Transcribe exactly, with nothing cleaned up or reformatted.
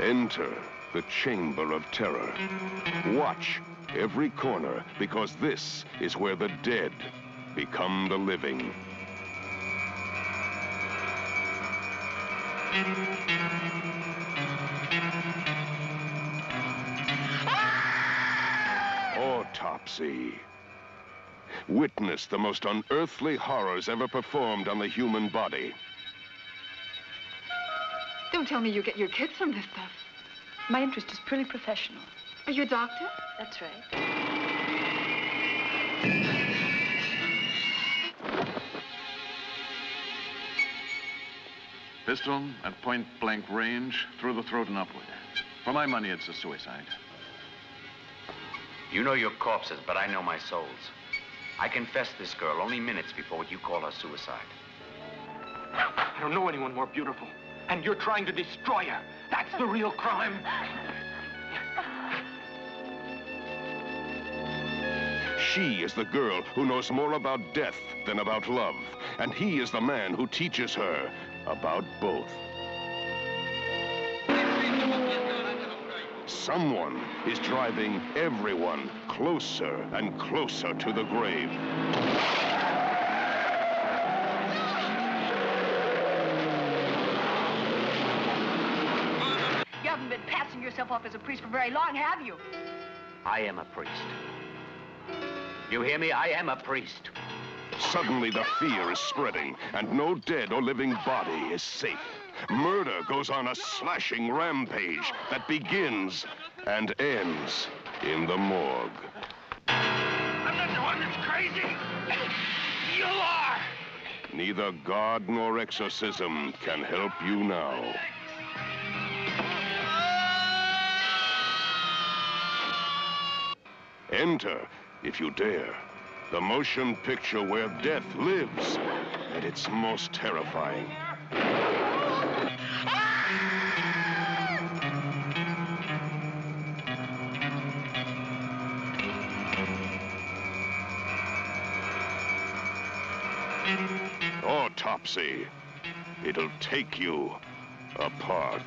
Enter the Chamber of Terror. Watch every corner, because this is where the dead become the living. Autopsy. Witness the most unearthly horrors ever performed on the human body. Don't tell me you get your kids from this stuff. My interest is purely professional. Are you a doctor? That's right. Pistol at point-blank range, through the throat and upward. For my money, it's a suicide. You know your corpses, but I know my souls. I confessed this girl only minutes before what you call her suicide. I don't know anyone more beautiful. And you're trying to destroy her. That's the real crime. She is the girl who knows more about death than about love. And he is the man who teaches her about both. Someone is driving everyone closer and closer to the grave. You haven't been passing yourself off as a priest for very long, have you? I am a priest. You hear me? I am a priest. Suddenly the fear is spreading, and no dead or living body is safe. Murder goes on a slashing rampage that begins and ends in the morgue. I'm not the one that's crazy. You are. Neither God nor exorcism can help you now. Enter, if you dare, the motion picture where death lives at its most terrifying. Autopsy. It'll take you apart.